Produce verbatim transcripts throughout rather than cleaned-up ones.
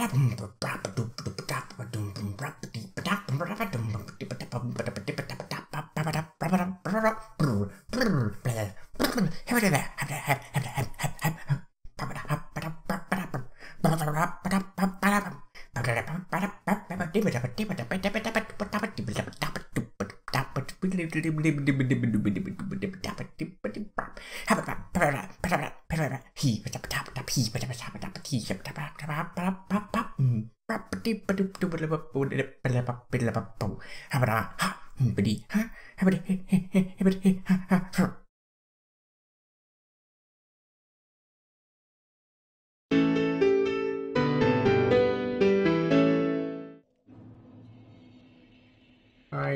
I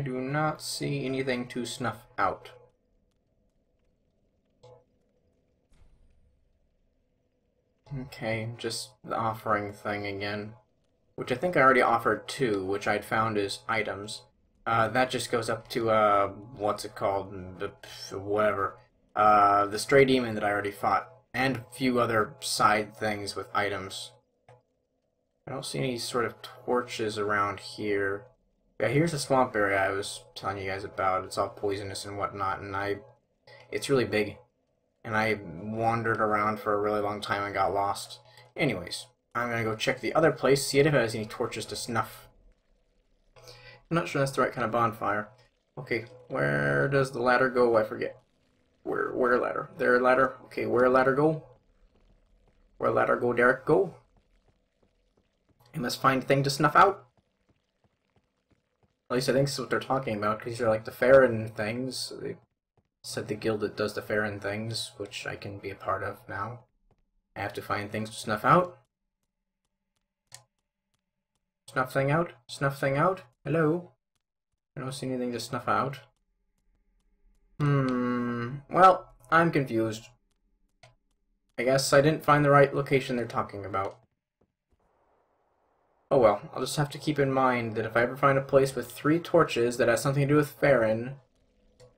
do not see anything to snuff out. Okay, just the offering thing again, which I think I already offered two, which I'd found is items. Uh, that just goes up to, uh, what's it called, whatever, uh, the stray demon that I already fought, and a few other side things with items. I don't see any sort of torches around here. Yeah, here's the swamp area I was telling you guys about. It's all poisonous and whatnot, and I, it's really big. And I wandered around for a really long time and got lost. Anyways, I'm gonna go check the other place, see if it has any torches to snuff. I'm not sure that's the right kind of bonfire. Okay, where does the ladder go? I forget. Where, where ladder? There ladder? Okay, where ladder go? Where ladder go, Derek? Go? I must find a thing to snuff out. At least I think this is what they're talking about, because they're like the Farron things. They said the guild that does the Farron things, which I can be a part of now. I have to find things to snuff out. Snuff thing out? Snuff thing out? Hello? I don't see anything to snuff out. Hmm. Well, I'm confused. I guess I didn't find the right location they're talking about. Oh well, I'll just have to keep in mind that if I ever find a place with three torches that has something to do with Farron,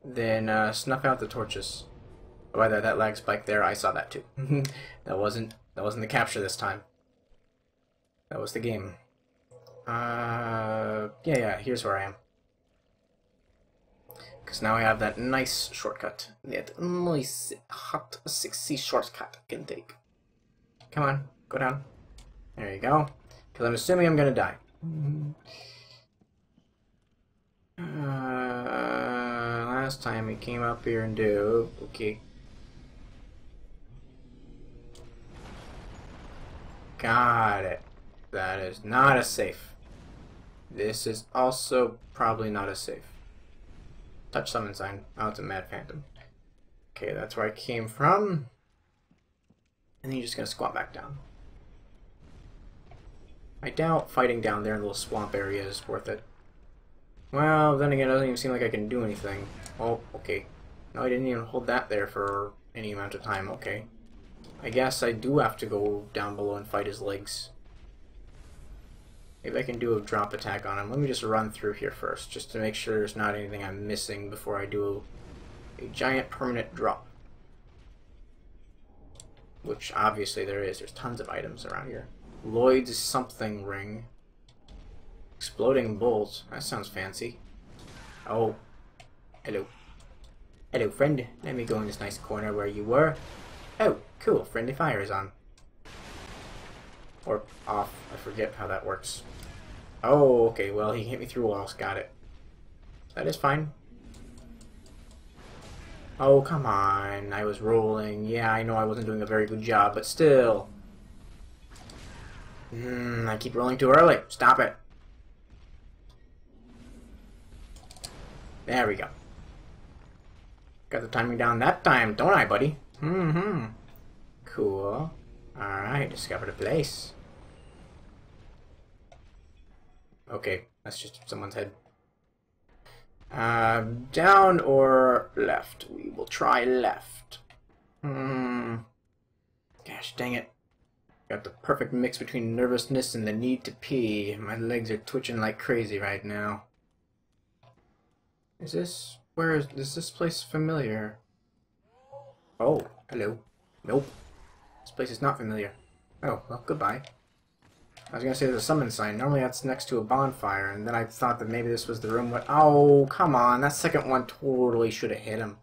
then uh, snuff out the torches. Oh, by the way, that lag spike there, I saw that too. that wasn't that wasn't the capture this time. That was the game. Uh, yeah, yeah, here's where I am. Because now I have that nice shortcut. That nice, hot, sexy shortcut I can take. Come on, go down. There you go. Because I'm assuming I'm going to die. Uh, last time we came up here and do... Okay. Got it. That is not a safe. This is also probably not a safe. Touch summon sign. Oh, it's a mad phantom. Okay, that's where I came from. And then you're just going to squat back down. I doubt fighting down there in the little swamp area is worth it. Well, then again, it doesn't even seem like I can do anything. Oh, okay. No, I didn't even hold that there for any amount of time, okay. I guess I do have to go down below and fight his legs. Maybe I can do a drop attack on him. Let me just run through here first, just to make sure there's not anything I'm missing before I do a giant permanent drop. Which, obviously, there is. There's tons of items around here. Lloyd's something ring. Exploding bolt. That sounds fancy. Oh. Hello. Hello, friend. Let me go in this nice corner where you were. Oh, cool. Friendly fire is on. Or off. I forget how that works. Oh, okay. Well, he hit me through walls. Got it. That is fine. Oh, come on. I was rolling. Yeah, I know I wasn't doing a very good job, but still... Mm, I keep rolling too early. Stop it. There we go. Got the timing down that time, don't I, buddy? Mm-hmm. Cool. Alright, discovered a place. Okay, that's just someone's head. Uh, down or left? We will try left. Hmm. Gosh dang it. Got the perfect mix between nervousness and the need to pee. My legs are twitching like crazy right now. Is this... where is... is this place familiar? Oh, hello. Nope. This place is not familiar. Oh, well, goodbye. I was going to say there's a summon sign. Normally that's next to a bonfire, and then I thought that maybe this was the room where... Oh, come on. That second one totally should have hit him.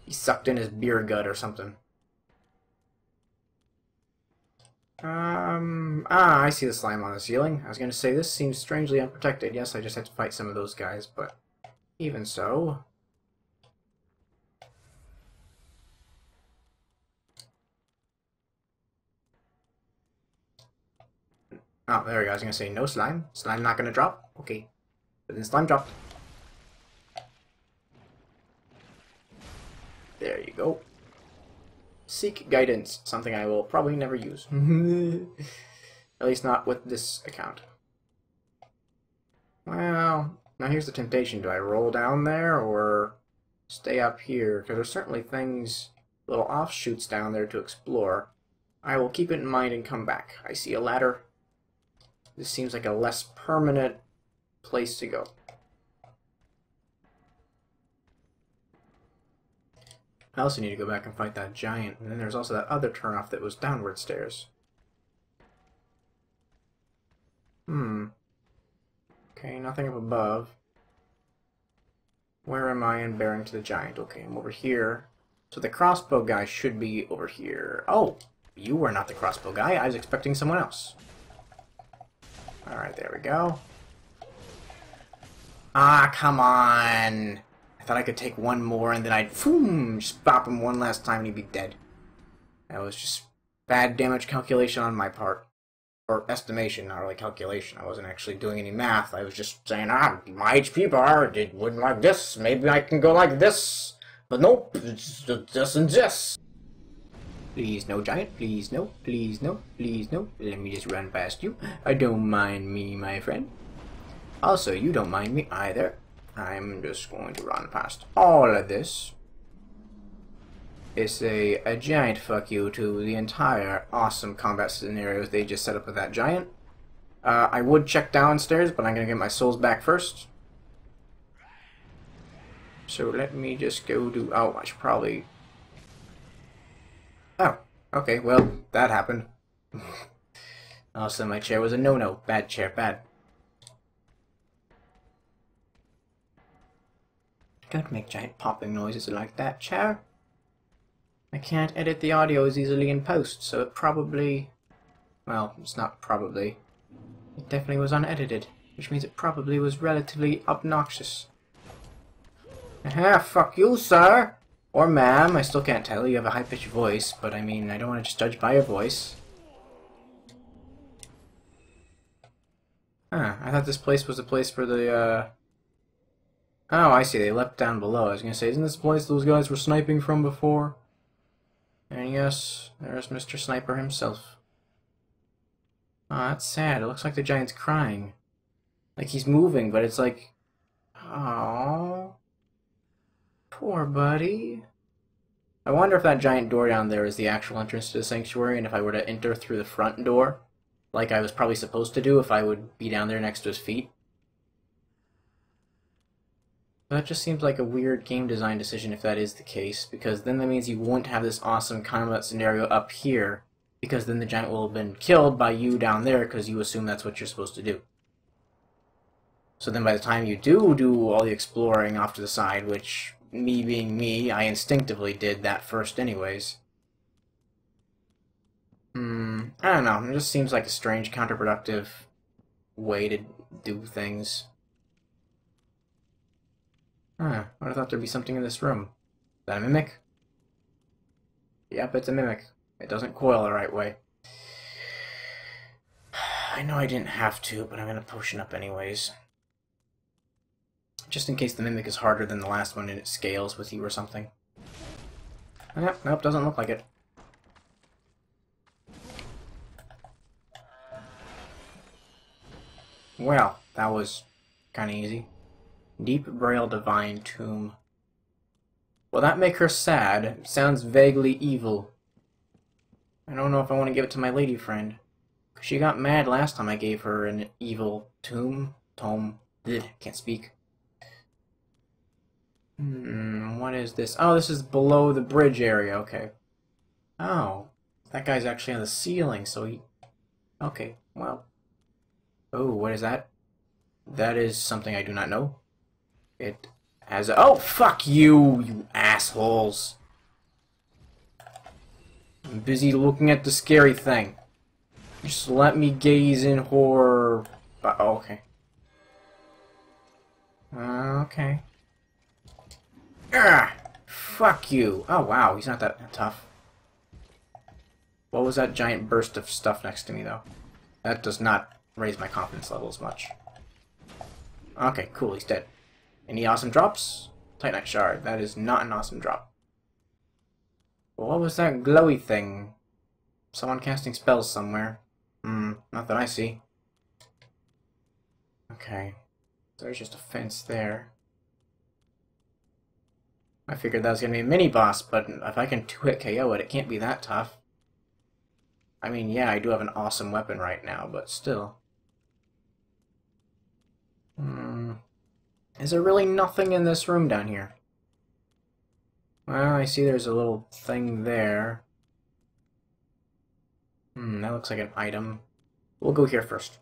He sucked in his beer gut or something. Um, ah, I see the slime on the ceiling. I was going to say, this seems strangely unprotected. Yes, I just had to fight some of those guys, but even so... Oh, there we go. I was going to say, no slime. Slime not going to drop? Okay. But then slime dropped. There you go. Seek guidance. Something I will probably never use. At least not with this account. Well, now here's the temptation. Do I roll down there or stay up here? Because there's certainly things, little offshoots down there to explore. I will keep it in mind and come back. I see a ladder. This seems like a less permanent place to go. I also need to go back and fight that giant, and then there's also that other turnoff that was downward stairs. Hmm. Okay, nothing up above. Where am I in bearing to the giant? Okay, I'm over here. So the crossbow guy should be over here. Oh, you were not the crossbow guy. I was expecting someone else. Alright, there we go. Ah, come on! I thought I could take one more and then I'd boom, just pop him one last time and he'd be dead. That was just bad damage calculation on my part. Or estimation, not really calculation. I wasn't actually doing any math. I was just saying, ah, my H P bar, it wouldn't like this. Maybe I can go like this. But nope, it's this and this. Please no, giant. Please no. Please no. Please no. Let me just run past you. I don't mind me, my friend. Also, you don't mind me either. I'm just going to run past all of this. It's a, a giant fuck you to the entire awesome combat scenarios they just set up with that giant. Uh, I would check downstairs, but I'm going to get my souls back first. So let me just go do... Oh, I should probably... Oh, okay, well, that happened. Also, my chair was a no-no. Bad chair, bad. Don't make giant popping noises like that, chair. I can't edit the audio as easily in post, so it probably... Well, it's not probably. It definitely was unedited, which means it probably was relatively obnoxious. Aha, fuck you, sir! Or ma'am, I still can't tell, you have a high-pitched voice, but I mean, I don't want to just judge by your voice. Huh, I thought this place was the place for the, uh... Oh, I see, they leapt down below. I was gonna say, isn't this the place those guys were sniping from before? And yes, there's Mister Sniper himself. Aw, oh, that's sad. It looks like the giant's crying. Like, he's moving, but it's like... Aww... Poor buddy. I wonder if that giant door down there is the actual entrance to the sanctuary, and if I were to enter through the front door, like I was probably supposed to do, if I would be down there next to his feet. That just seems like a weird game design decision if that is the case, because then that means you won't have this awesome combat scenario up here, because then the giant will have been killed by you down there, because you assume that's what you're supposed to do. So then by the time you do do all the exploring off to the side, which... me being me, I instinctively did that first anyways. Hmm, I don't know, it just seems like a strange, counterproductive way to do things. Huh, I would've thought there'd be something in this room. Is that a mimic? Yep, it's a mimic. It doesn't coil the right way. I know I didn't have to, but I'm gonna potion up anyways. Just in case the mimic is harder than the last one and it scales with you or something. Nope, nope, doesn't look like it. Well, that was kinda easy. Deep Braille Divine Tomb. Will that make her sad? It sounds vaguely evil. I don't know if I want to give it to my lady friend. Cause she got mad last time I gave her an evil tomb. Tome. Blech, can't speak. Hmm, what is this? Oh, this is below the bridge area, okay. Oh, that guy's actually on the ceiling, so he... Okay, well, Oh, what is that? That is something I do not know. It has a... Oh, fuck you, you assholes. I'm busy looking at the scary thing. Just let me gaze in horror... Oh, okay. Uh, okay. Ah, fuck you. Oh, wow, he's not that tough. What was that giant burst of stuff next to me, though? That does not raise my confidence level as much. Okay, cool, he's dead. Any awesome drops? Titanite Shard. That is not an awesome drop. What was that glowy thing? Someone casting spells somewhere. Hmm, not that I see. Okay. There's just a fence there. I figured that was going to be a mini-boss, but if I can two-hit K O it, it can't be that tough. I mean, yeah, I do have an awesome weapon right now, but still. Hmm. Is there really nothing in this room down here? Well, I see there's a little thing there. Hmm, that looks like an item. We'll go here first.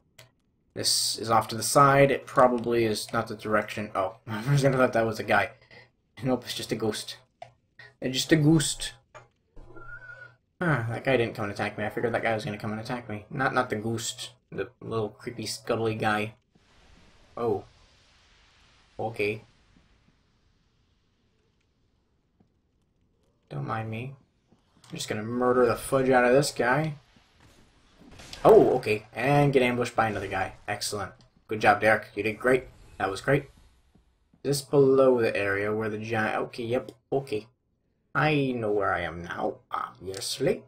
This is off to the side. It probably is not the direction. Oh, I was gonna thought that was a guy. Nope, it's just a ghost. It's just a ghost. Huh, that guy didn't come and attack me. I figured that guy was gonna come and attack me. Not not the ghost. The little creepy scuttly guy. Oh. Okay. Don't mind me. I'm just gonna murder the fudge out of this guy. Oh, okay. And get ambushed by another guy. Excellent. Good job, Derek. You did great. That was great. This below the area where the giant... Okay, yep. Okay. I know where I am now, obviously.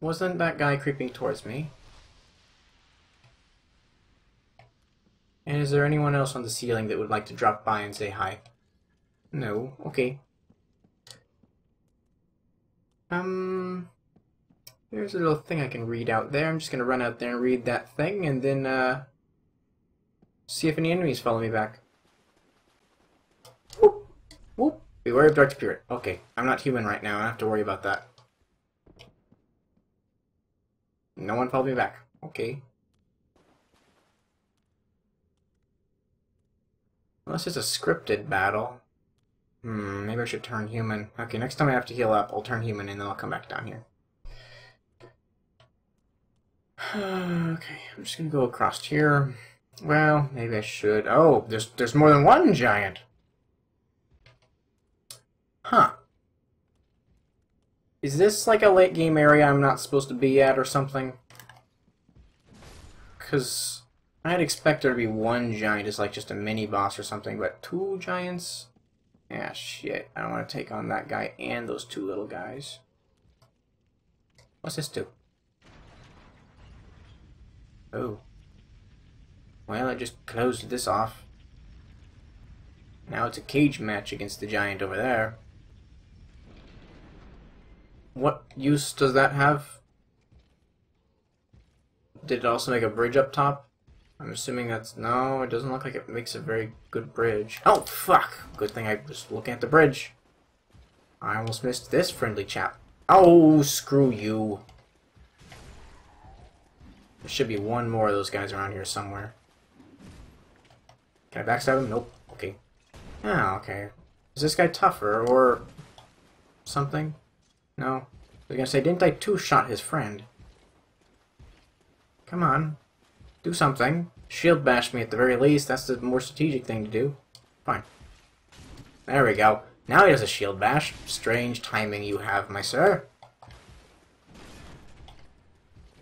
Wasn't that guy creeping towards me? And is there anyone else on the ceiling that would like to drop by and say hi? No. Okay. Um... There's a little thing I can read out there. I'm just going to run out there and read that thing, and then uh, see if any enemies follow me back. Whoop! Whoop! Beware of Dark Spirit. Okay, I'm not human right now. I don't have to worry about that. No one followed me back. Okay. Unless it's a scripted battle. Hmm, maybe I should turn human. Okay, next time I have to heal up, I'll turn human, and then I'll come back down here. Okay, I'm just gonna go across here. Well, maybe I should. Oh, there's there's more than one giant. Huh. Is this like a late game area I'm not supposed to be at or something? Cause I'd expect there to be one giant as like just a mini boss or something, but two giants? Yeah, shit. I don't want to take on that guy and those two little guys. What's this do? Oh. Well, I just closed this off. Now it's a cage match against the giant over there. What use does that have? Did it also make a bridge up top? I'm assuming that's... No, it doesn't look like it makes a very good bridge. Oh, fuck! Good thing I was looking at the bridge. I almost missed this friendly chap. Oh, screw you. There should be one more of those guys around here somewhere. Can I backstab him? Nope. Okay. Ah, okay. Is this guy tougher or something? No. I was gonna say, didn't I two-shot his friend? Come on. Do something. Shield bash me at the very least. That's the more strategic thing to do. Fine. There we go. Now he does a shield bash. Strange timing you have, my sir.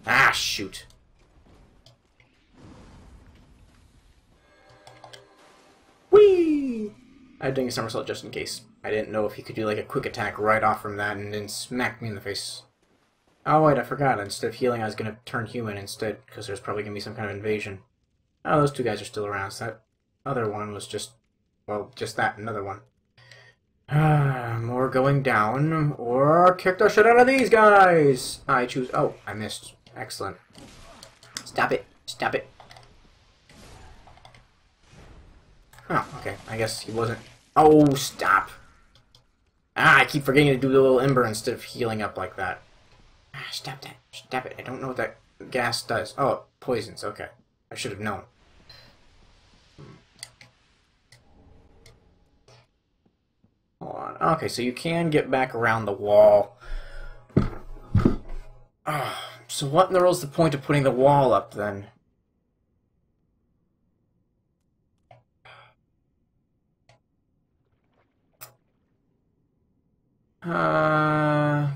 Ah, shoot. Whee! I'm doing a somersault just in case. I didn't know if he could do like a quick attack right off from that and then smack me in the face. Oh wait, I forgot. Instead of healing, I was gonna turn human instead, because there's probably gonna be some kind of invasion. Oh, those two guys are still around, so that other one was just... Well, just that, another one. Ah, more going down, or kick the shit out of these guys! I choose... Oh, I missed. Excellent. Stop it. Stop it. Oh, okay. I guess he wasn't... Oh, stop! Ah, I keep forgetting to do the little ember instead of healing up like that. Ah, stop that. Stop it. I don't know what that... The gas does. Oh, it poisons. Okay. I should have known. Hold on. Okay, so you can get back around the wall. Oh, so what in the world's the point of putting the wall up then? Uh...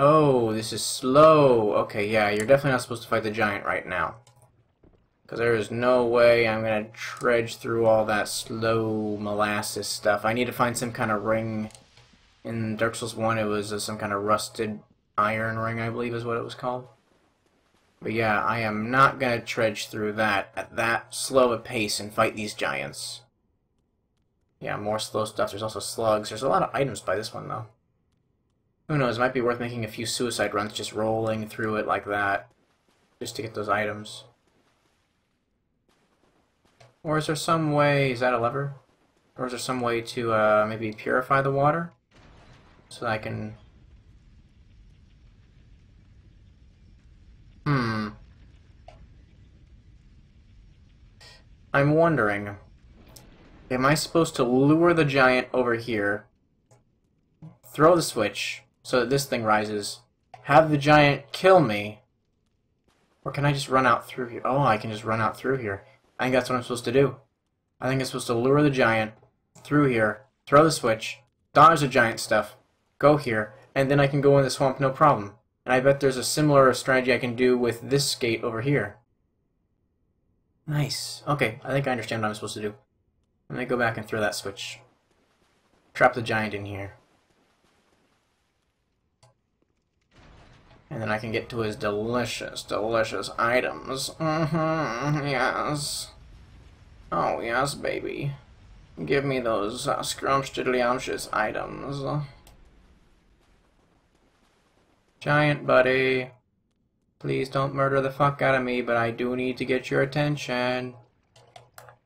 Oh, this is slow. Okay, yeah, you're definitely not supposed to fight the giant right now. Because there is no way I'm going to trudge through all that slow molasses stuff. I need to find some kind of ring. In Dark Souls one, it was uh, some kind of rusted iron ring, I believe is what it was called. But yeah, I am not going to trudge through that at that slow a pace and fight these giants. Yeah, more slow stuff. There's also slugs. There's a lot of items by this one, though. Who knows? It might be worth making a few suicide runs, just rolling through it like that, just to get those items. Or is there some way... Is that a lever? Or is there some way to uh, maybe purify the water? So that I can... Hmm. I'm wondering... Am I supposed to lure the giant over here, throw the switch so that this thing rises, have the giant kill me, or can I just run out through here? Oh, I can just run out through here. I think that's what I'm supposed to do. I think I'm supposed to lure the giant through here, throw the switch, dodge the giant stuff, go here, and then I can go in the swamp no problem. And I bet there's a similar strategy I can do with this gate over here. Nice. Okay, I think I understand what I'm supposed to do. Let me go back and throw that switch. Trap the giant in here. And then I can get to his delicious, delicious items. Mm-hmm, yes. Oh, yes, baby. Give me those uh, scrumptious items. Giant buddy. Please don't murder the fuck out of me, but I do need to get your attention.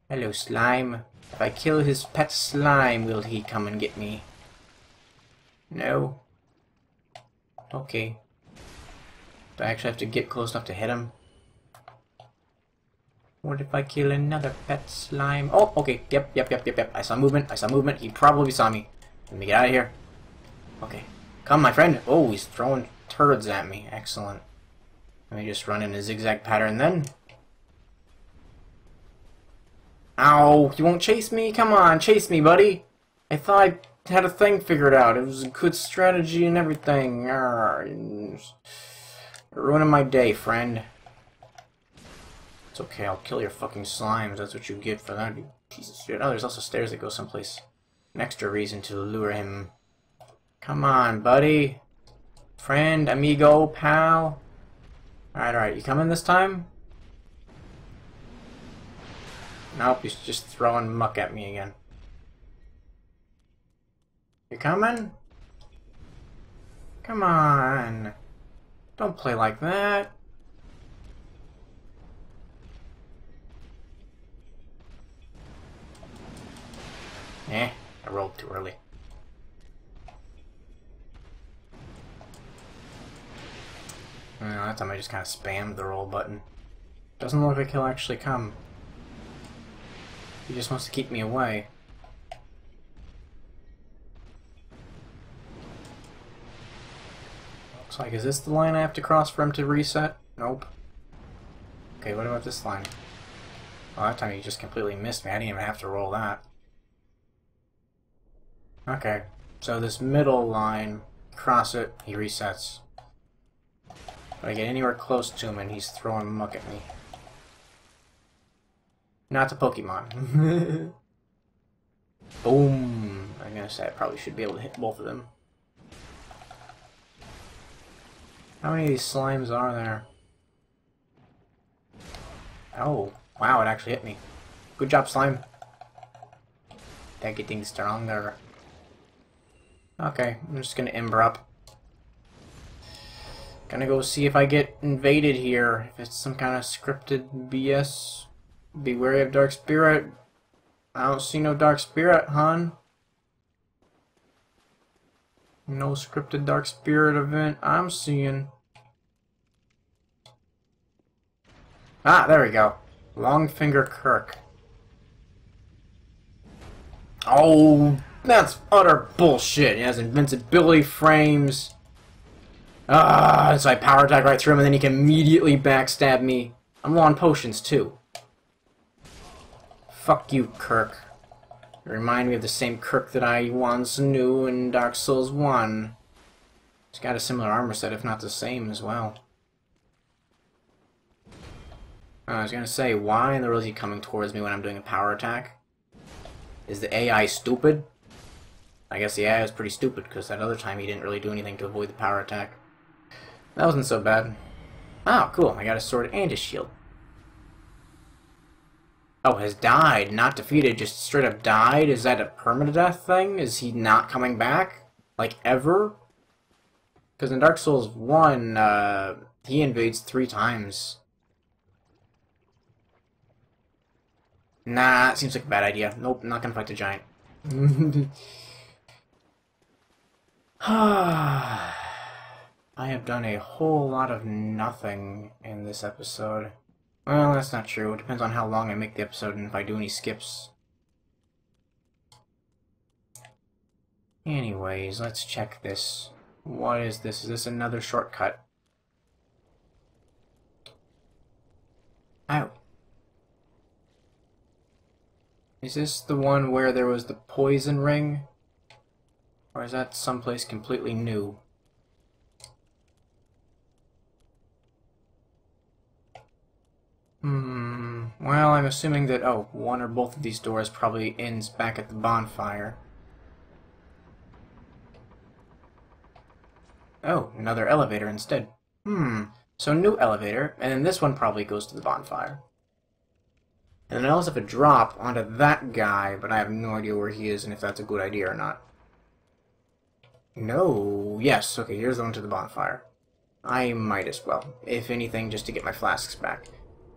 Hello, slime. If I kill his pet slime, will he come and get me? No? Okay. Do I actually have to get close enough to hit him? What if I kill another pet slime? Oh, okay. Yep, yep, yep, yep, yep. I saw movement. I saw movement. He probably saw me. Let me get out of here. Okay. Come, my friend. Oh, he's throwing turds at me. Excellent. Let me just run in a zigzag pattern then. Ow, you won't chase me? Come on, chase me, buddy. I thought I had a thing figured out. It was a good strategy and everything. Arrgh. You're ruining my day, friend. It's okay, I'll kill your fucking slimes. That's what you get for that. Jesus shit. Oh, there's also stairs that go someplace. An extra reason to lure him. Come on, buddy. Friend, amigo, pal. Alright, alright. You coming this time? Nope, he's just throwing muck at me again. You coming? Come on. Don't play like that. Eh, I rolled too early. No, that time I just kind of spammed the roll button. Doesn't look like he'll actually come. He just wants to keep me away. Looks like, is this the line I have to cross for him to reset? Nope. Okay, what about this line? Well, that time he just completely missed me. I didn't even have to roll that. Okay, so this middle line, cross it, he resets. If I get anywhere close to him and he's throwing muck at me. Not the Pokemon. Boom. I'm gonna say I probably should be able to hit both of them. How many of these slimes are there? Oh, wow, it actually hit me. Good job, slime. They're getting stronger. Okay, I'm just gonna Ember up. Gonna go see if I get invaded here. If it's some kind of scripted B S. Be wary of Dark Spirit. I don't see no Dark Spirit, hon. No scripted Dark Spirit event I'm seeing. Ah, there we go. Longfinger Kirk. Oh, that's utter bullshit. He has invincibility frames. Ah, so I power attack right through him and then he can immediately backstab me. I'm low on potions too. Fuck you, Kirk. You remind me of the same Kirk that I once knew in Dark Souls one. He's got a similar armor set, if not the same as well. I was gonna say, why in the world is he coming towards me when I'm doing a power attack? Is the A I stupid? I guess the A I was pretty stupid, because that other time he didn't really do anything to avoid the power attack. That wasn't so bad. Oh, cool. I got a sword and his shield. Oh, has died, not defeated, just straight up died? Is that a permadeath thing? Is he not coming back? Like, ever? Because in Dark Souls one, uh, he invades three times. Nah, that seems like a bad idea. Nope, not gonna fight the giant. I have done a whole lot of nothing in this episode. Well, that's not true. It depends on how long I make the episode and if I do any skips. Anyways, let's check this. What is this? Is this another shortcut? Ow. Is this the one where there was the poison ring? Or is that someplace completely new? Hmm, well, I'm assuming that, oh, one or both of these doors probably ends back at the bonfire. Oh, another elevator instead. Hmm, so new elevator, and then this one probably goes to the bonfire. And then I also have a drop onto that guy, but I have no idea where he is and if that's a good idea or not. No, yes, okay, here's the one to the bonfire. I might as well, if anything, just to get my flasks back.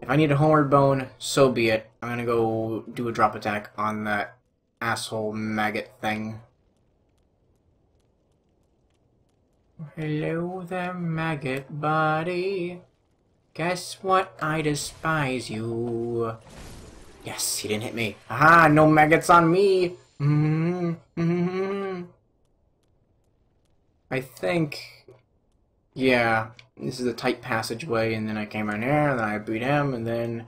If I need a homeward bone, so be it. I'm gonna go do a drop attack on that asshole maggot thing. Hello there, maggot buddy. Guess what? I despise you. Yes, he didn't hit me. Aha, no maggots on me! Mm-hmm, mm-hmm. I think... yeah. This is a tight passageway, and then I came right here, and then I beat him, and then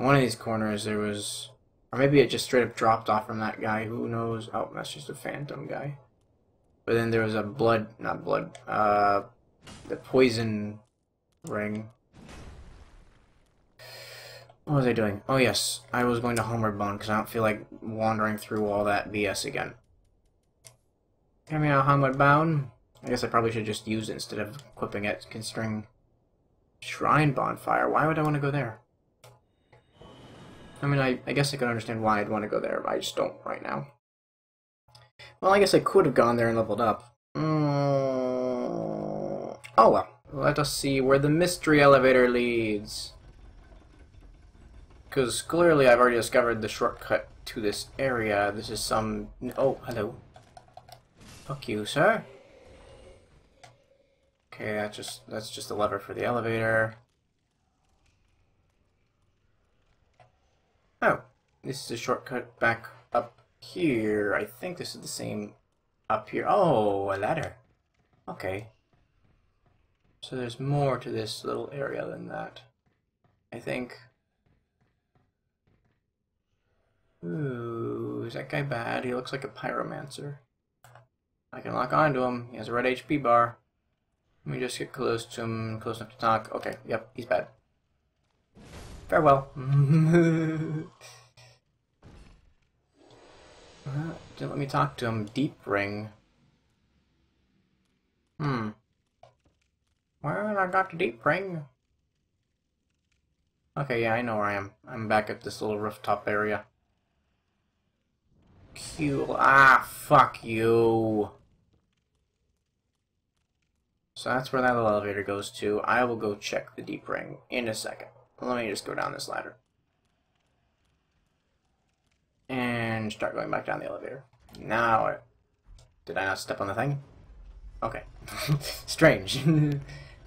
in one of these corners there was... or maybe it just straight up dropped off from that guy, who knows? Oh, that's just a phantom guy. But then there was a blood... not blood, uh... the poison ring. What was I doing? Oh yes, I was going to homeward bone, because I don't feel like wandering through all that B S again. Give me a homeward bone. I guess I probably should just use it instead of equipping it, considering Shrine Bonfire. Why would I want to go there? I mean, I, I guess I could understand why I'd want to go there, but I just don't right now. Well, I guess I could have gone there and leveled up. Mm. Oh well. Let us see where the mystery elevator leads. Because clearly I've already discovered the shortcut to this area. This is some... oh, hello. Fuck you, sir. Okay, that's just that's just a lever for the elevator. Oh, this is a shortcut back up here. I think this is the same up here. Oh, a ladder. Okay. So there's more to this little area than that, I think. Ooh, is that guy bad? He looks like a pyromancer. I can lock onto him. He has a red H P bar. Let me just get close to him, close enough to talk. Okay, yep, he's bad. Farewell. uh, didn't let me talk to him. Deep ring. Hmm. Well, I got the deep ring. Okay, yeah, I know where I am. I'm back at this little rooftop area. Cool. Ah, fuck you. So that's where that little elevator goes to. I will go check the deep ring in a second. Let me just go down this ladder. And start going back down the elevator. Now, did I not step on the thing? Okay. Strange.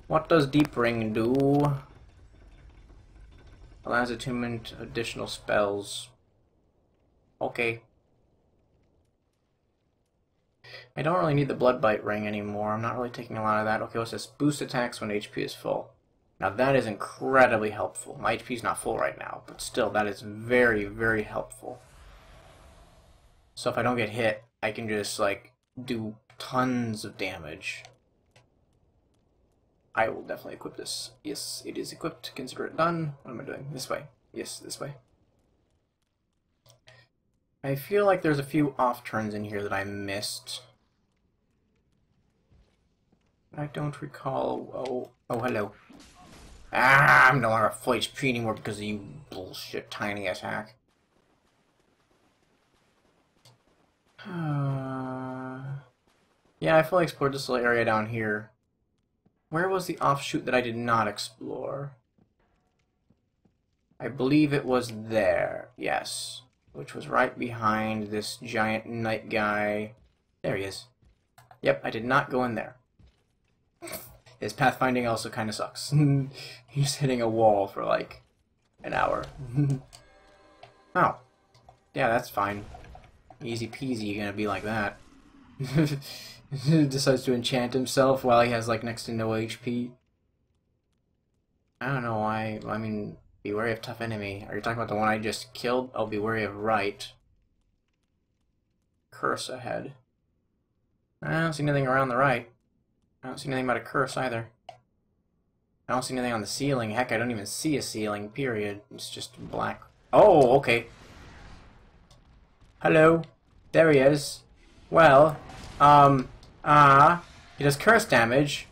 What does Deep Ring do? Allows attunement additional spells. Okay. I don't really need the Blood Bite Ring anymore. I'm not really taking a lot of that. Okay, what's this? Boost attacks when H P is full. Now that is incredibly helpful. My H P is not full right now, but still, that is very, very helpful. So if I don't get hit, I can just, like, do tons of damage. I will definitely equip this. Yes, it is equipped. Consider it done. What am I doing? This way. Yes, this way. I feel like there's a few off turns in here that I missed. I don't recall. Oh, oh, hello. Ah, I'm no longer full H P anymore because of you bullshit tiny ass hack. Uh, yeah, I fully explored this little area down here. Where was the offshoot that I did not explore? I believe it was there. Yes. Which was right behind this giant knight guy. There he is. Yep, I did not go in there. His pathfinding also kind of sucks. He's hitting a wall for like an hour. Oh. Yeah, that's fine. Easy peasy, you're gonna be like that. Decides to enchant himself while he has like next to no H P. I don't know why. I mean... Be wary of tough enemy. Are you talking about the one I just killed? I'll be wary of right. Curse ahead. I don't see anything around the right. I don't see anything about a curse either. I don't see anything on the ceiling. Heck, I don't even see a ceiling, period. It's just black. Oh, okay. Hello. There he is. Well, um, ah, uh, he does curse damage.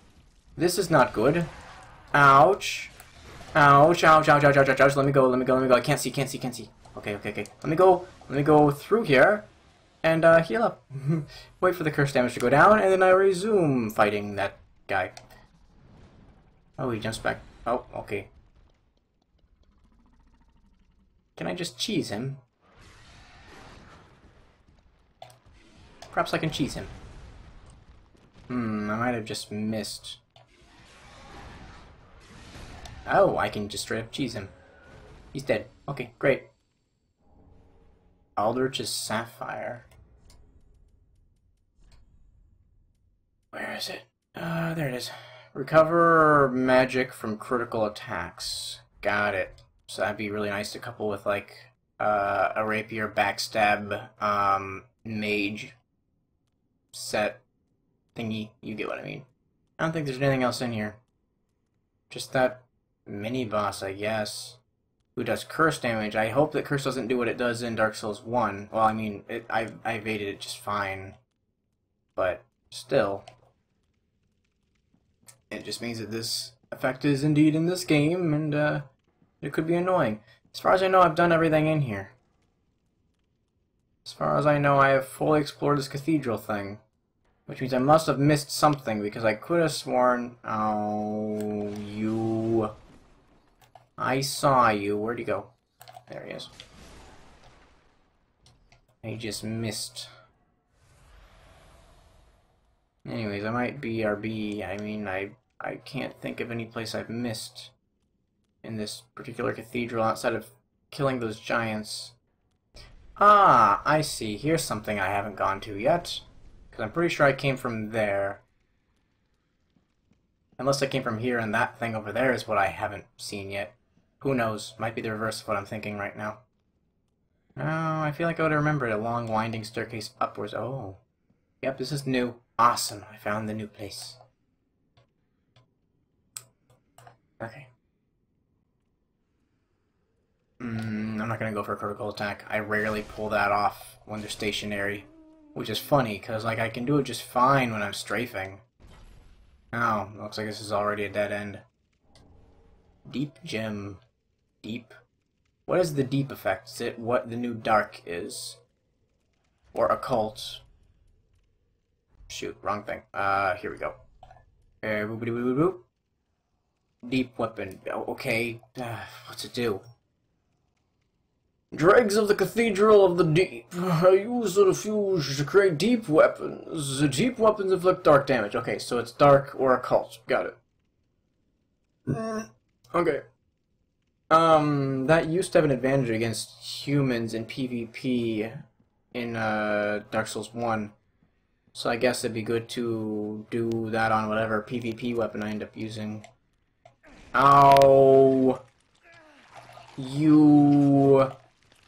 This is not good. Ouch. Ouch, ouch, ouch, ouch, ouch, ouch, ouch, let me go, let me go, let me go, I can't see, can't see, can't see. Okay, okay, okay, let me go, let me go through here, and, uh, heal up. Wait for the curse damage to go down, and then I resume fighting that guy. Oh, he jumps back. Oh, okay. Can I just cheese him? Perhaps I can cheese him. Hmm, I might have just missed... Oh, I can just straight up cheese him. He's dead. Okay, great. Aldrich's Sapphire. Where is it? Uh, there it is. Recover magic from critical attacks. Got it. So that'd be really nice to couple with, like, uh, a rapier backstab, um, mage set thingy. You get what I mean. I don't think there's anything else in here. Just that... mini-boss, I guess, who does curse damage. I hope that curse doesn't do what it does in Dark Souls one. Well, I mean, it, I, I evaded it just fine, but still. It just means that this effect is indeed in this game, and uh, it could be annoying. As far as I know, I've done everything in here. As far as I know, I have fully explored this cathedral thing. Which means I must have missed something, because I could have sworn... Oh, you... I saw you. Where'd he go? There he is. I just missed. Anyways, I might B R B. I mean, I I can't think of any place I've missed in this particular cathedral outside of killing those giants. Ah, I see. Here's something I haven't gone to yet. Because I'm pretty sure I came from there. Unless I came from here and that thing over there is what I haven't seen yet. Who knows? Might be the reverse of what I'm thinking right now. Oh, I feel like I would remember it. A long winding staircase upwards. Oh. Yep, this is new. Awesome. I found the new place. Okay. Mm, I'm not going to go for a critical attack. I rarely pull that off when they're stationary. Which is funny, because like, I can do it just fine when I'm strafing. Oh, looks like this is already a dead end. Deep Gem. Deep. What is the Deep effect? Is it what the new Dark is? Or Occult? Shoot, wrong thing. Uh, here we go. Uh, boop, boop, boop, boop. Deep Weapon. Oh, okay. Uh, what's it do? Dregs of the Cathedral of the Deep are used in a fuse to create deep weapons. The deep weapons inflict dark damage. Okay, so it's dark or occult. Got it. Mm. Okay. Um, that used to have an advantage against humans in PvP in uh, Dark Souls one. So I guess it'd be good to do that on whatever PvP weapon I end up using. Ow! You...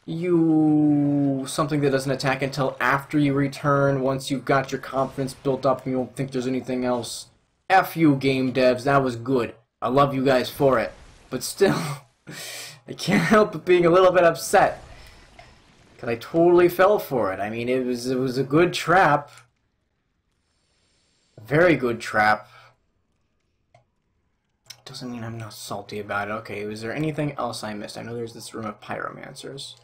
You... Something that doesn't attack until after you return, once you've got your confidence built up and you don't think there's anything else. F you, game devs, that was good. I love you guys for it. But still, I can't help but being a little bit upset. Because I totally fell for it. I mean, it was, it was a good trap. A very good trap. Doesn't mean I'm not salty about it. Okay, was there anything else I missed? I know there's this room of pyromancers.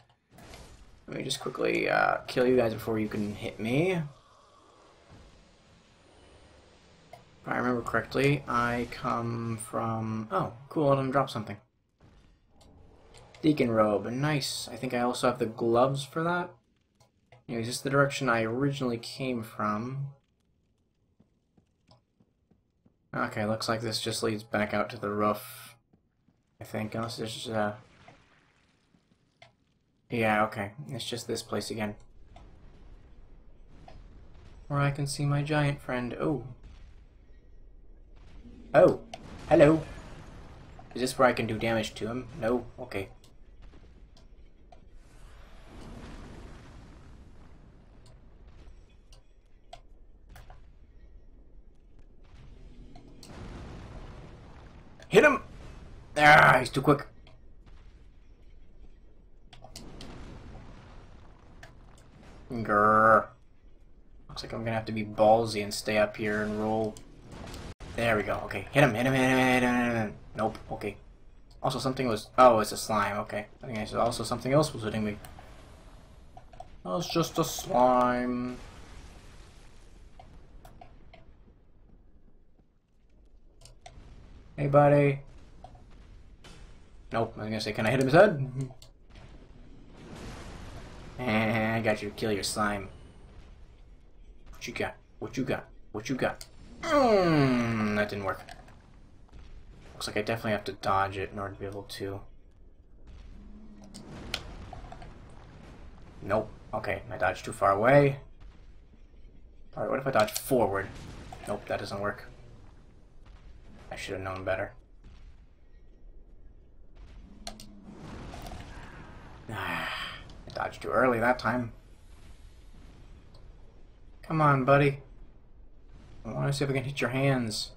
Let me just quickly uh, kill you guys before you can hit me. If I remember correctly, I come from... Oh, cool, let him drop something. Deacon robe, nice. I think I also have the gloves for that. Anyway, is this the direction I originally came from? Okay, looks like this just leads back out to the roof, I think, unless there's just, uh... yeah, okay, it's just this place again. Where I can see my giant friend. Oh. Oh, hello. Is this where I can do damage to him? No? Okay. Hit him! Ah, he's too quick. Grrr. Looks like I'm gonna have to be ballsy and stay up here and roll. There we go, okay. Hit him, hit him, hit him, hit him, hit him. Nope, okay. Also something was... Oh, it's a slime, okay. I think I said also something else was hitting me. Oh, it's just a slime. Hey, buddy. Nope, I was gonna say, can I hit him his head? Eh, I got you. Kill your slime. What you got? What you got? What you got? Mm, that didn't work. Looks like I definitely have to dodge it in order to be able to... Nope. Okay, I dodged too far away. Alright, what if I dodge forward? Nope, that doesn't work. I should have known better. Ah, I dodged too early that time. Come on, buddy. I want to see if I can hit your hands.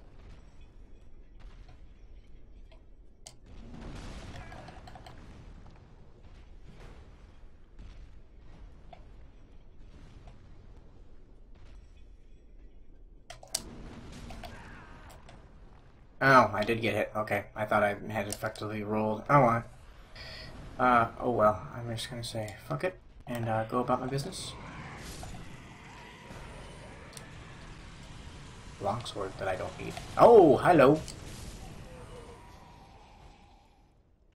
Oh, I did get hit. Okay, I thought I had effectively rolled. Oh, well. Uh, oh well. I'm just gonna say fuck it and uh, go about my business. Longsword that I don't need. Oh, hello.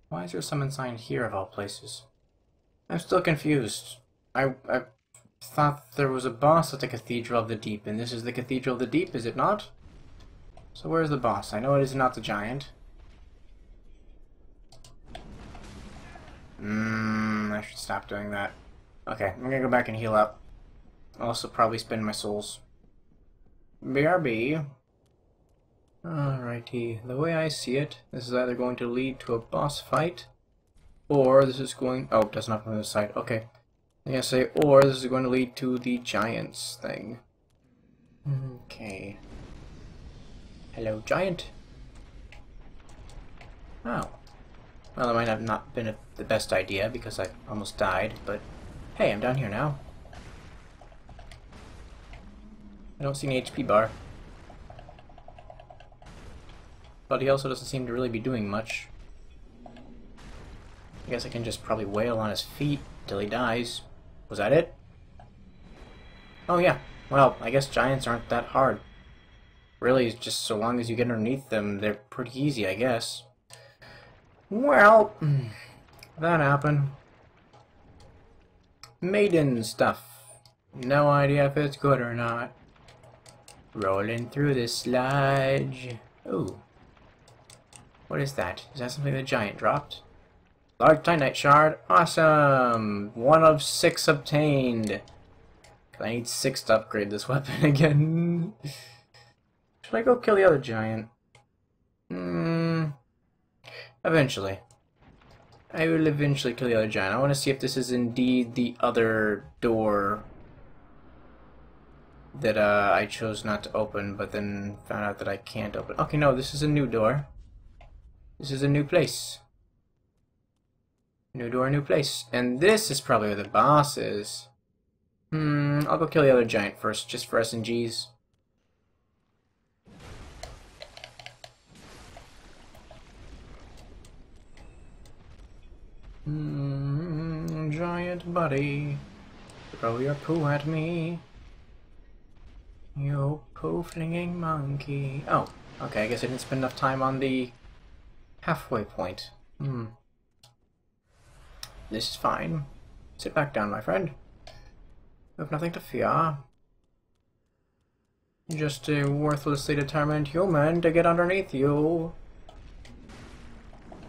Why is there a summon sign here of all places? I'm still confused. I I thought there was a boss at the Cathedral of the Deep, and this is the Cathedral of the Deep, is it not? So where's the boss? I know it is not the giant. Mmm, I should stop doing that. Okay, I'm gonna go back and heal up. I'll also probably spend my souls. B R B. Alrighty, the way I see it, this is either going to lead to a boss fight, or this is going... Oh, it doesn't open on the side. Okay. I'm gonna say, or this is going to lead to the giants thing. Okay. Hello, giant. Oh. Well, that might have not been a, the best idea because I almost died, but hey, I'm down here now. I don't see any H P bar. But he also doesn't seem to really be doing much. I guess I can just probably wail on his feet till he dies. Was that it? Oh yeah. Well, I guess giants aren't that hard. Really, just so long as you get underneath them, they're pretty easy, I guess. Well, that happened. Maiden stuff. No idea if it's good or not. Rolling through this sludge. Ooh. What is that? Is that something the giant dropped? Large titanite shard. Awesome! One of six obtained. I need six to upgrade this weapon again. Should I go kill the other giant? Hmm. Eventually. I will eventually kill the other giant. I want to see if this is indeed the other door that uh, I chose not to open, but then found out that I can't open. Okay, no, this is a new door. This is a new place. New door, new place. And this is probably where the boss is. Hmm, I'll go kill the other giant first, just for S N Gs. Mm, giant buddy, throw your poo at me, you poo-flinging monkey. Oh, okay, I guess I didn't spend enough time on the halfway point. Hmm. This is fine. Sit back down, my friend. We have nothing to fear. Just a worthlessly determined human to get underneath you.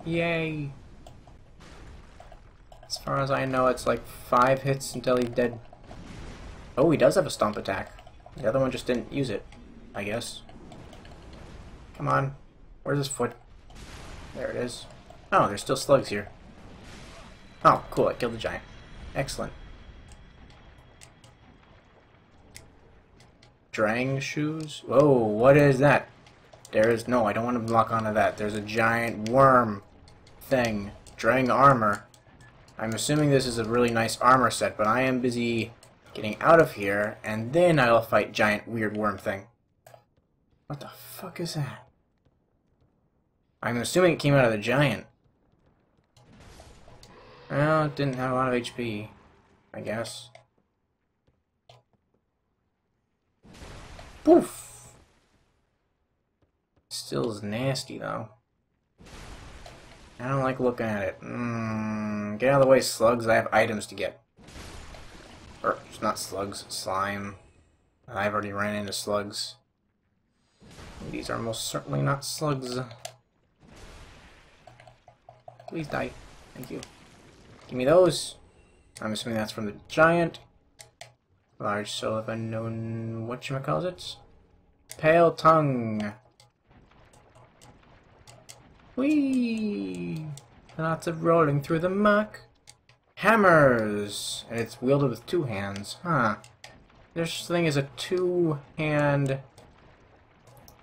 Yay. As far as I know, it's like five hits until he's dead. Oh, he does have a stomp attack. The other one just didn't use it, I guess. Come on. Where's his foot? There it is. Oh, there's still slugs here. Oh, cool. I killed the giant. Excellent. Drang shoes? Whoa, what is that? There is... No, I don't want to block onto that. There's a giant worm thing. Drang armor. I'm assuming this is a really nice armor set, but I am busy getting out of here, and then I'll fight giant weird worm thing. What the fuck is that? I'm assuming it came out of the giant. Well, it didn't have a lot of H P, I guess. Poof! Still is nasty, though. I don't like looking at it. Mm, get out of the way, slugs. I have items to get. Or, it's not slugs, it's slime. I've already ran into slugs. These are most certainly not slugs. Please die. Thank you. Give me those. I'm assuming that's from the giant. Large soul of unknown... whatchamacallit? Pale tongue. Whee! Lots of rolling through the muck. Hammers! And it's wielded with two hands. Huh. This thing is a two-hand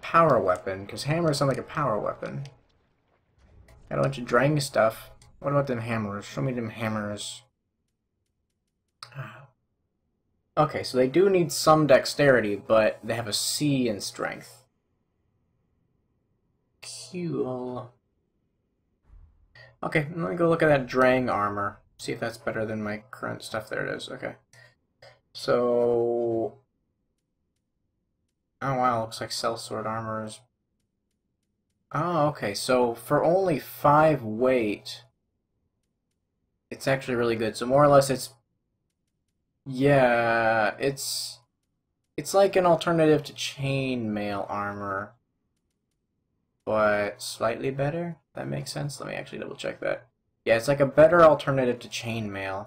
power weapon, because hammers sound like a power weapon. Got a bunch of drang stuff. What about them hammers? Show me them hammers. Okay, so they do need some dexterity, but they have a C in strength. Cool. Okay, let me go look at that Drang armor. See if that's better than my current stuff. There it is. Okay. So... Oh wow, looks like sellsword armor is... Oh, okay, so for only five weight... It's actually really good. So more or less it's... Yeah, it's... It's like an alternative to chainmail armor. But slightly better? That makes sense. Let me actually double check that. Yeah, it's like a better alternative to chainmail.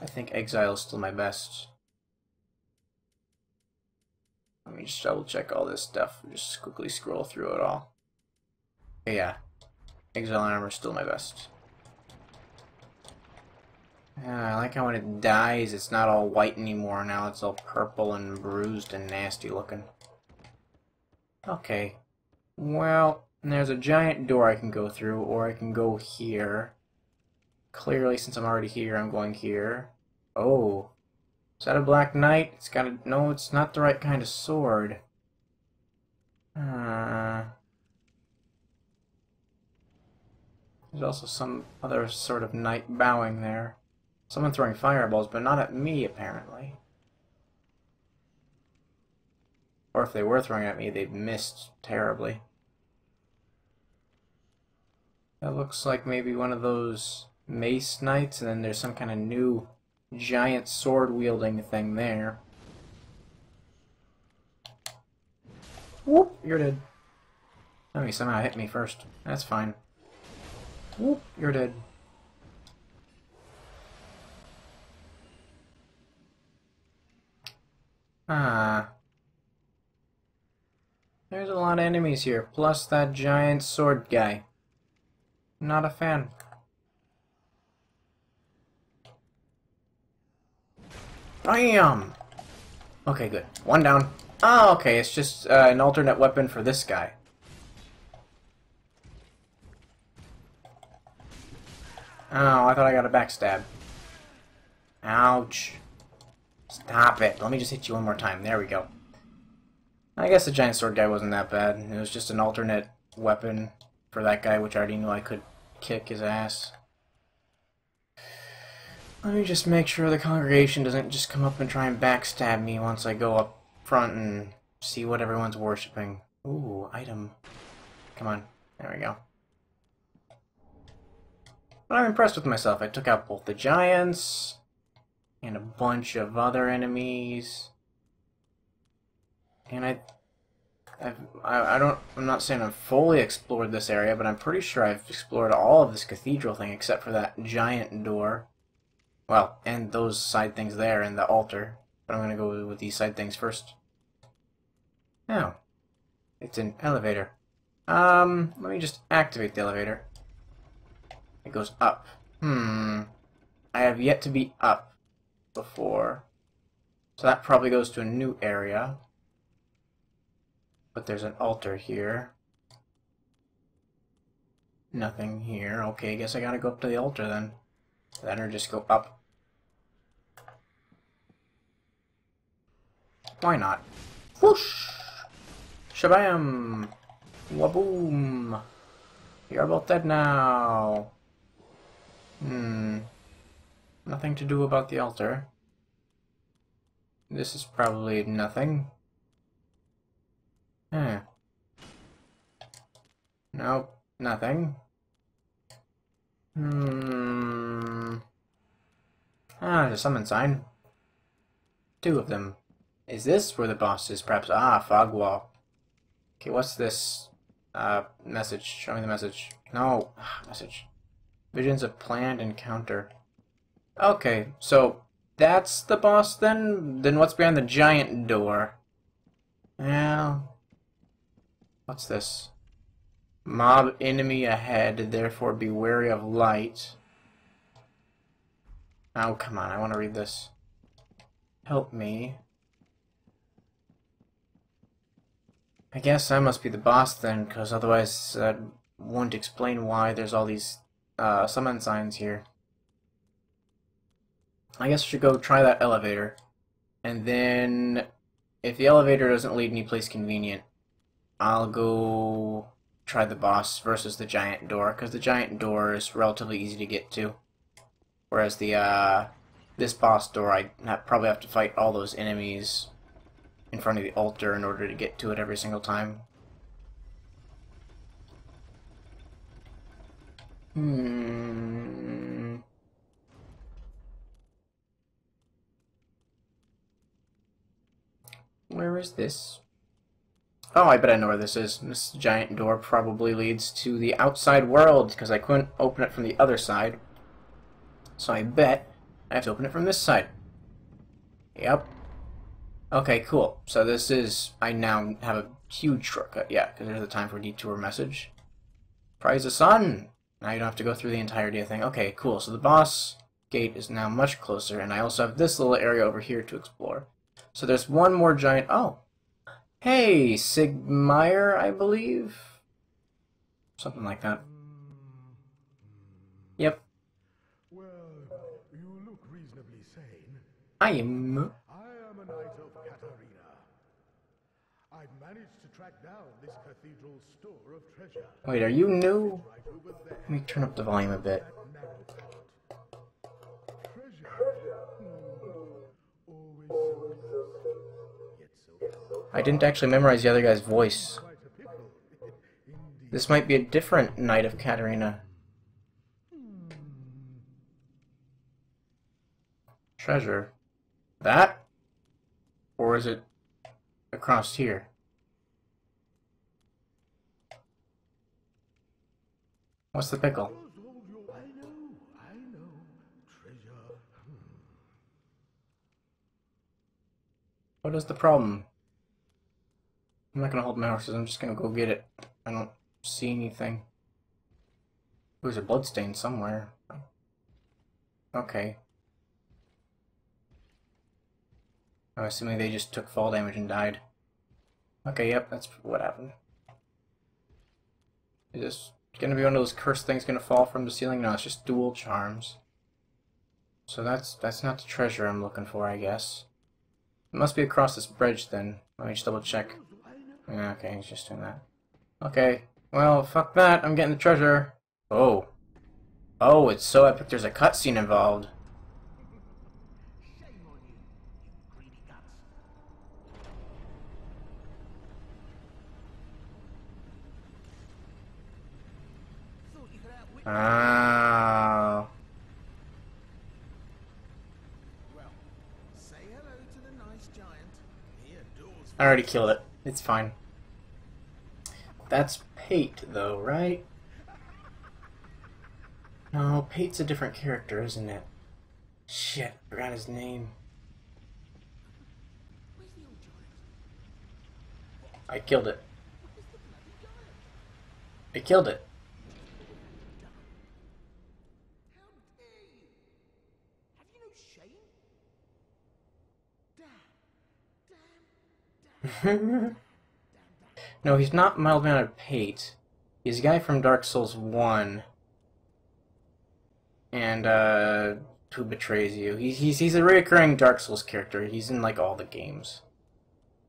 I think exile is still my best. Let me just double check all this stuff and just quickly scroll through it all. But yeah, exile armor is still my best. Yeah, I like how when it dies, it's not all white anymore. Now it's all purple and bruised and nasty looking. Okay, well, there's a giant door I can go through, or I can go here. Clearly, since I'm already here, I'm going here. Oh, is that a black knight? It's got a... No, it's not the right kind of sword. Uh, there's also some other sort of knight bowing there. Someone throwing fireballs, but not at me, apparently. Or if they were throwing at me, they'd missed terribly. That looks like maybe one of those Mace Knights, and then there's some kind of new giant sword-wielding thing there. Whoop, you're dead. Oh, he somehow hit me first. That's fine. Whoop, you're dead. Ah. There's a lot of enemies here, plus that giant sword guy. Not a fan. Bam! Okay, good. One down. Oh, okay, it's just uh, an alternate weapon for this guy. Oh, I thought I got a backstab. Ouch. Stop it. Let me just hit you one more time. There we go. I guess the giant sword guy wasn't that bad. It was just an alternate weapon for that guy, which I already knew I could kick his ass. Let me just make sure the congregation doesn't just come up and try and backstab me once I go up front and see what everyone's worshipping. Ooh, item. Come on. There we go. But I'm impressed with myself. I took out both the giants and a bunch of other enemies. And I, I've, I, I don't, I'm not saying I've fully explored this area, but I'm pretty sure I've explored all of this cathedral thing except for that giant door. Well, and those side things there and the altar. But I'm gonna go with these side things first. Oh, it's an elevator. Um, let me just activate the elevator. It goes up. Hmm. I have yet to be up before. So that probably goes to a new area. But there's an altar here. Nothing here. Okay, I guess I gotta go up to the altar then. Then or just go up. Why not? Whoosh! Shabam! Waboom! You're about dead now. Hmm. Nothing to do about the altar. This is probably nothing. Huh. Nope, nothing. Hmm. Ah, there's a summon sign. Two of them. Is this where the boss is? Perhaps. Ah, fog wall. Okay, what's this? Uh, message. Show me the message. No. Message. Visions of planned encounter. Okay, so that's the boss then? Then what's behind the giant door? Well, what's this? Mob enemy ahead, therefore be wary of light. Oh, come on, I want to read this. Help me. I guess I must be the boss then, because otherwise that won't explain why there's all these uh, summon signs here. I guess I should go try that elevator. And then, if the elevator doesn't lead any place convenient, I'll go try the boss versus the giant door, because the giant door is relatively easy to get to, whereas the uh, this boss door I probably have to fight all those enemies in front of the altar in order to get to it every single time. Hmm. Where is this? Oh, I bet I know where this is. This giant door probably leads to the outside world, because I couldn't open it from the other side. So I bet I have to open it from this side. Yep. Okay, cool. So this is... I now have a huge shortcut, yeah, because there's a time for a detour message. Prize the sun! Now you don't have to go through the entirety of the thing. Okay, cool. So the boss gate is now much closer, and I also have this little area over here to explore. So there's one more giant... Oh! Hey, Sigmire, I believe? Something like that. Yep. Well, you look reasonably sane. I am. I am a knight of Katarina. I've managed to track down this cathedral's store of treasure. Wait, are you new? Let me turn up the volume a bit. I didn't actually memorize the other guy's voice. This might be a different Knight of Katarina. treasure. That? Or is it across here? What's the pickle? I know, I know, treasure. What is the problem? I'm not gonna hold my horses, I'm just gonna go get it. I don't see anything. There's a bloodstain somewhere. Okay. I'm assuming they just took fall damage and died. Okay, yep, that's what happened. Is this gonna be one of those cursed things gonna fall from the ceiling? No, it's just dual charms. So that's that's not the treasure I'm looking for, I guess. It must be across this bridge then. Let me just double check. Yeah, okay, he's just doing that. Okay, well, fuck that, I'm getting the treasure. Oh. Oh, it's so epic there's a cutscene involved. Oh. Well, say hello to the nice giant. He adores I already killed it. It's fine. That's Pate, though, right? No, Pate's a different character, isn't it? Shit, I forgot his name. I killed it. I killed it. No, he's not mild-mannered Pate. He's a guy from Dark Souls one. And, uh... Who Betrays You. He's, he's, he's a reoccurring Dark Souls character. He's in, like, all the games.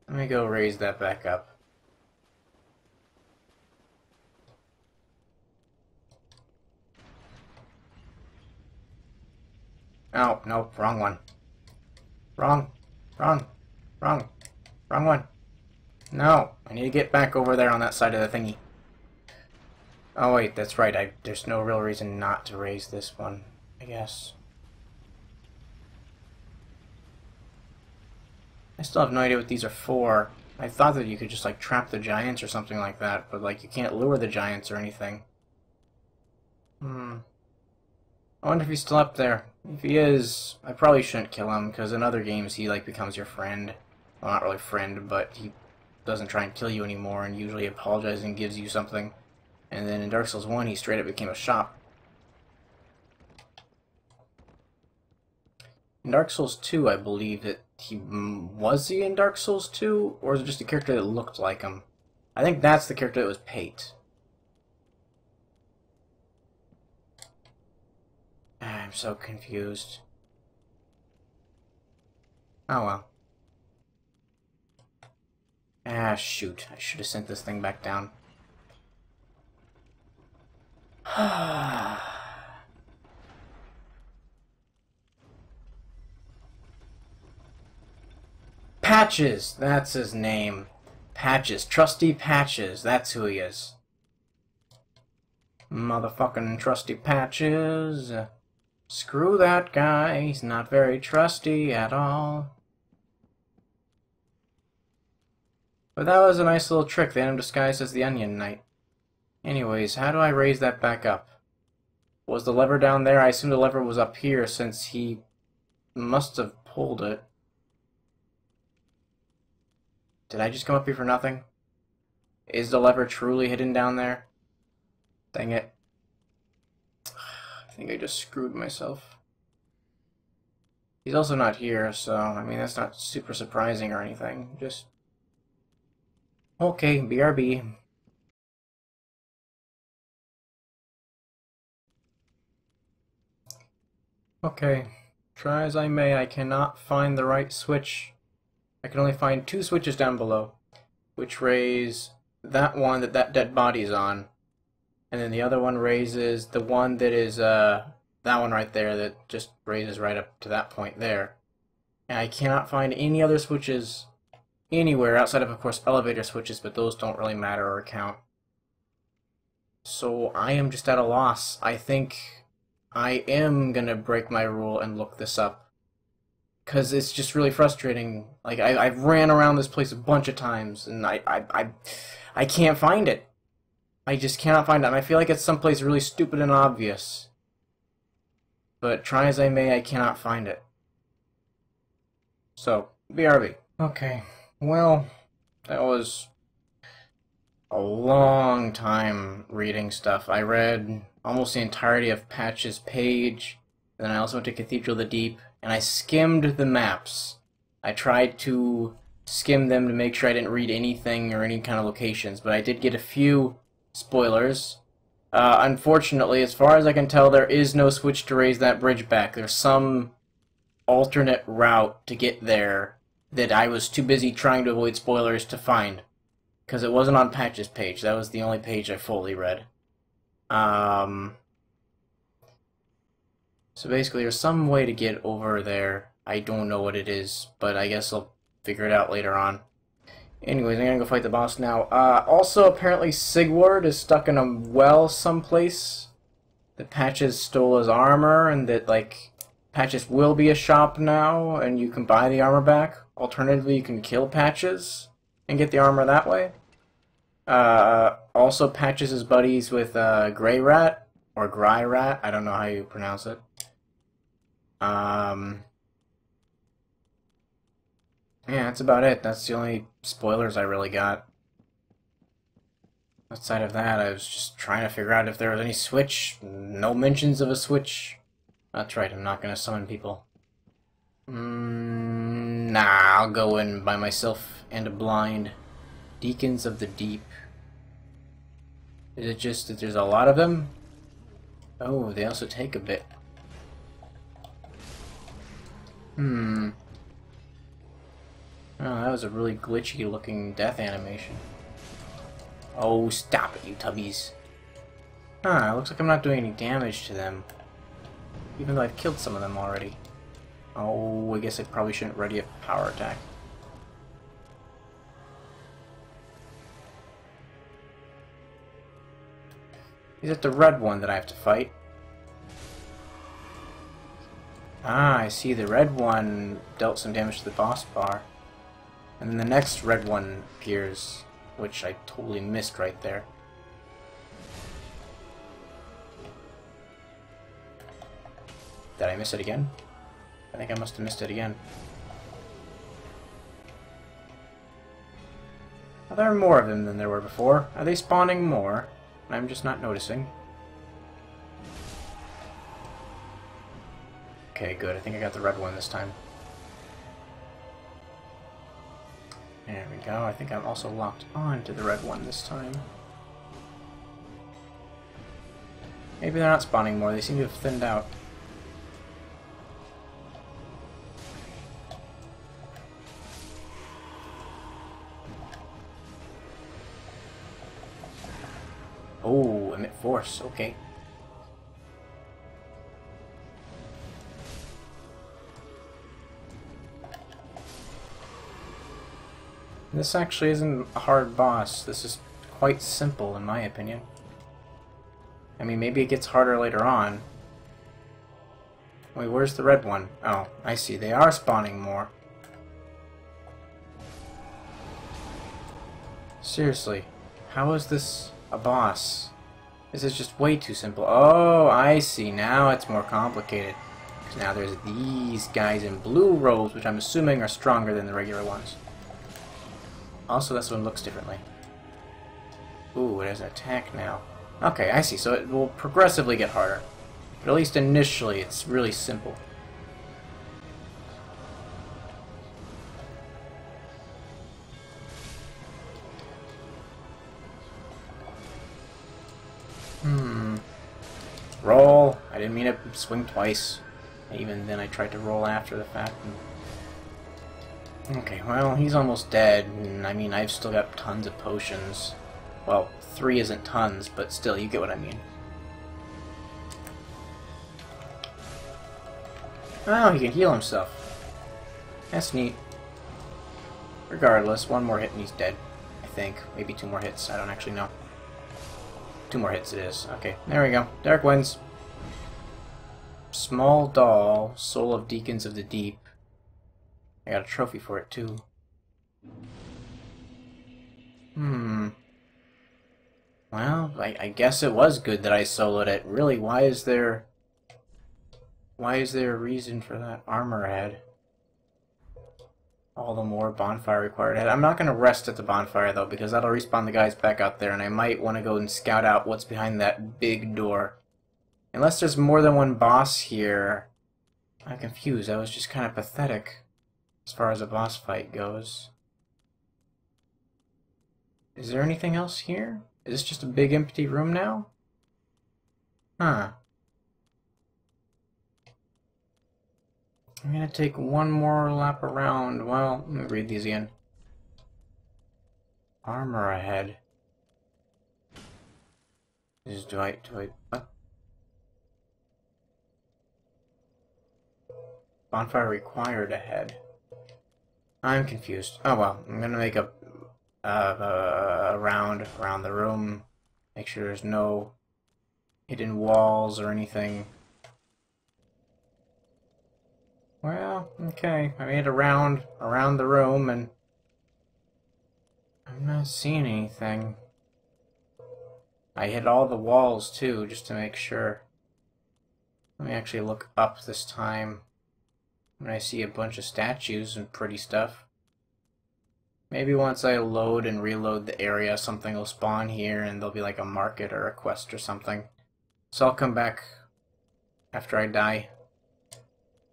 Let me go raise that back up. Oh, no, wrong one. Wrong. Wrong. Wrong. Wrong one. No, I need to get back over there on that side of the thingy. Oh wait, that's right, I, there's no real reason not to raise this one, I guess. I still have no idea what these are for. I thought that you could just like trap the giants or something like that, but like you can't lure the giants or anything. Hmm. I wonder if he's still up there. If he is, I probably shouldn't kill him, because in other games he like becomes your friend. Well, not really friend, but he doesn't try and kill you anymore and usually apologizes and gives you something. And then in Dark Souls one, he straight up became a shop. In Dark Souls two, I believe that he... Was he in Dark Souls two? Or is it just a character that looked like him? I think that's the character that was Pate. I'm so confused. Oh well. Ah, shoot. I should have sent this thing back down. Patches! That's his name. Patches. Trusty Patches. That's who he is. Motherfucking Trusty Patches. Screw that guy. He's not very trusty at all. But that was a nice little trick. They had him disguised as the Onion Knight. Anyways, how do I raise that back up? Was the lever down there? I assume the lever was up here since he must have pulled it. Did I just come up here for nothing? Is the lever truly hidden down there? Dang it. I think I just screwed myself. He's also not here, so I mean that's not super surprising or anything. Just... Okay, B R B. Okay, try as I may, I cannot find the right switch. I can only find two switches down below, which raise that one that that dead body is on, and then the other one raises the one that is, uh, that one right there that just raises right up to that point there. And I cannot find any other switches anywhere outside of, of course, elevator switches, but those don't really matter or count. So I am just at a loss. I think I am gonna break my rule and look this up. because it's just really frustrating. Like, I, I ran around this place a bunch of times, and I, I, I, I can't find it. I just cannot find it. And I feel like it's someplace really stupid and obvious. But try as I may, I cannot find it. So, B R B. Okay, well, that was a long time reading stuff. I read almost the entirety of Patch's page, and then I also went to Cathedral of the Deep, and I skimmed the maps. I tried to skim them to make sure I didn't read anything or any kind of locations, but I did get a few spoilers. Uh, unfortunately, as far as I can tell, there is no switch to raise that bridge back. There's some alternate route to get there that I was too busy trying to avoid spoilers to find, because it wasn't on Patch's page. That was the only page I fully read. Um, so basically there's some way to get over there. I don't know what it is, but I guess I'll figure it out later on. Anyways, I'm gonna go fight the boss now. Uh, also, apparently Sigward is stuck in a well someplace. That Patches stole his armor, and that, like, Patches will be a shop now, and you can buy the armor back. Alternatively, you can kill Patches and get the armor that way. Uh, also, Patches is buddies with uh, Grey Rat, or Gry Rat, I don't know how you pronounce it. Um, yeah, that's about it. That's the only spoilers I really got. Outside of that, I was just trying to figure out if there was any switch. No mentions of a switch. That's right, I'm not going to summon people. Mm, nah, I'll go in by myself and a blind. Deacons of the Deep. Is it just that there's a lot of them? Oh, they also take a bit. Hmm. Oh, that was a really glitchy looking death animation. Oh, stop it, you tubbies. Huh, it looks like I'm not doing any damage to them. Even though I've killed some of them already. Oh, I guess I probably shouldn't ready a power attack. Is it the red one that I have to fight? Ah, I see, the red one dealt some damage to the boss bar. And then the next red one appears, which I totally missed right there. Did I miss it again? I think I must have missed it again. Well, there are more of them than there were before. Are they spawning more? I'm just not noticing. Okay, good. I think I got the red one this time. There we go. I think I'm also locked on to the red one this time. Maybe they're not spawning more. They seem to have thinned out. Oh, emit force, okay. This actually isn't a hard boss. This is quite simple, in my opinion. I mean, maybe it gets harder later on. Wait, where's the red one? Oh, I see. They are spawning more. Seriously, how is this a boss? This is just way too simple. Oh, I see. Now it's more complicated. Because now there's these guys in blue robes, which I'm assuming are stronger than the regular ones. Also, this one looks differently. Ooh, it has an attack now. Okay, I see. So it will progressively get harder. But at least initially, it's really simple. Roll! I didn't mean to swing twice. Even then I tried to roll after the fact. And... okay, well, he's almost dead, and I mean, I've still got tons of potions. Well, three isn't tons, but still, you get what I mean. Oh, he can heal himself. That's neat. Regardless, one more hit and he's dead, I think. Maybe two more hits, I don't actually know. Two more hits it is. Okay, there we go. Derek wins. Small doll, soul of Deacons of the Deep. I got a trophy for it too. Hmm. Well, I, I guess it was good that I soloed it. Really, why is there... Why is there a reason for that armor head? All the more bonfire required head. I'm not going to rest at the bonfire, though, because that'll respawn the guys back out there, and I might want to go and scout out what's behind that big door. Unless there's more than one boss here. I'm confused. That was just kind of pathetic as far as a boss fight goes. Is there anything else here? Is this just a big empty room now? Huh. I'm gonna take one more lap around. Well, let me read these again. Armor ahead. Is do I do I what? Bonfire required ahead. I'm confused. Oh well, I'm gonna make a uh, uh round around the room. Make sure there's no hidden walls or anything. Well, okay, I made a round around the room and I'm not seeing anything. I hit all the walls too, just to make sure. Let me actually look up this time when I see a bunch of statues and pretty stuff. Maybe once I load and reload the area, something will spawn here and there'll be like a market or a quest or something. So I'll come back after I die.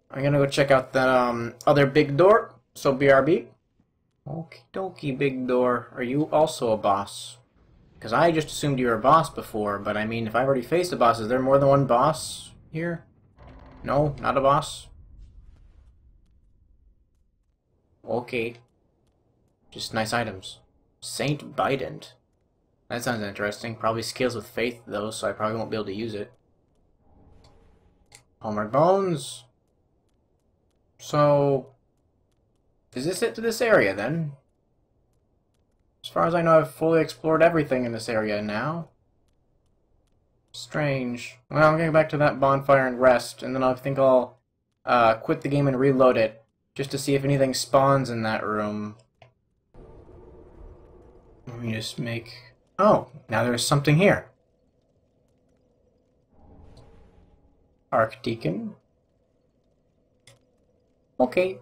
I'm gonna go check out that um, other big door, so B R B. Okie dokie, big door. Are you also a boss? Because I just assumed you were a boss before, but I mean, if I've already faced a boss, is there more than one boss here? No, not a boss? Okay. Just nice items. Saint Bident. That sounds interesting. Probably scales with faith, though, so I probably won't be able to use it. Homeward Bones! So, is this it to this area, then? As far as I know, I've fully explored everything in this area now. Strange. Well, I'm going to go back to that bonfire and rest, and then I think I'll uh, quit the game and reload it, just to see if anything spawns in that room. Let me just make... Oh, now there's something here. Archdeacon. Okay.